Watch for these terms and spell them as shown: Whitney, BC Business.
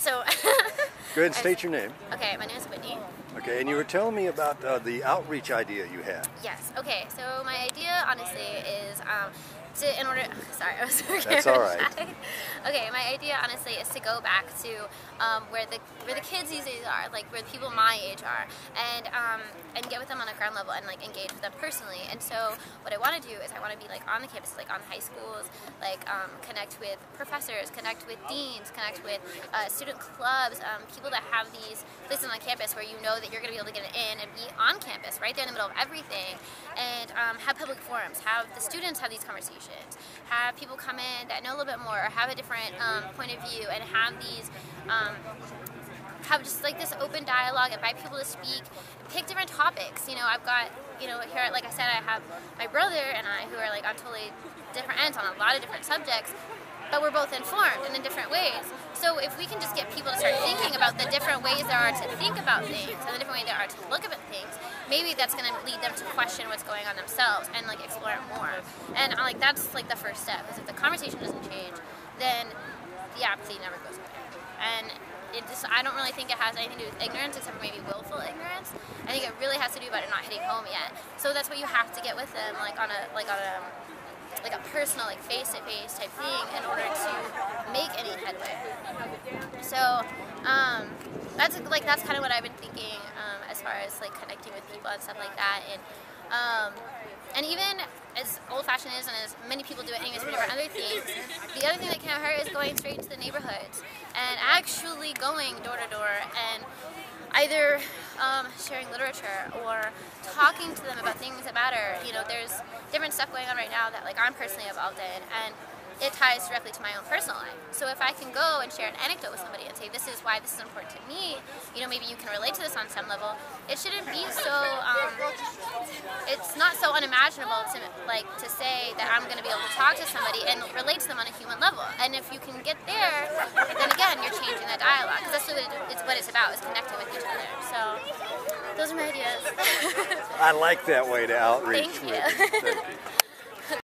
so... Go ahead and state your name. Okay, my name is Whitney. Okay, and you were telling me about the outreach idea you had. Yes, okay, so my idea, honestly, is in order... Sorry, I was very shy. That's all right. Okay, my idea, honestly, is to go back to where the kids these days are, like where the people my age are, and get with them on a ground level and like engage with them personally. And so what I want to do is I want to be like on the campuses, like on the high schools, like connect with professors, connect with deans, connect with student clubs, people that have these places on campus where you know that you're going to be able to get in and be on campus, right there in the middle of everything, and have public forums, have the students have these conversations, have people come in that know a little bit more or have a different point of view, and have these have just like this open dialogue, invite people to speak, pick different topics. You know, I've got, you know, here, like I said, I have my brother and I who are like on totally different ends on a lot of different subjects, but we're both informed and in different ways. So if we can just get people to start thinking about the different ways there are to think about things and the different ways there are to look at things, maybe that's going to lead them to question what's going on themselves and like explore it more. And like that's like the first step, because if the conversation doesn't change, then the apathy never goes away. And it just, I don't really think it has anything to do with ignorance, except for maybe willful ignorance. I think it really has to do about it not hitting home yet. So that's what you have to get with them, like a personal, like face-to-face type thing, in order to make any headway. So that's kind of what I've been thinking as far as like connecting with people and stuff like that, and even as old-fashioned as and as many people do it anyways for different other things, the other thing that can't hurt is going straight into the neighborhoods and actually going door-to-door and either sharing literature or talking to them about things that matter. You know, there's different stuff going on right now that like I'm personally involved in, and it ties directly to my own personal life. So if I can go and share an anecdote with somebody and say, this is why this is important to me, you know, maybe you can relate to this on some level, it shouldn't be so, it's not so unimaginable to say that I'm going to be able to talk to somebody and relate to them on a human level. And if you can get there, then again, you're changing that dialogue, because that's what it's about, is connecting with each other. So those are my ideas. I like that way to outreach. Thank you. Thank you.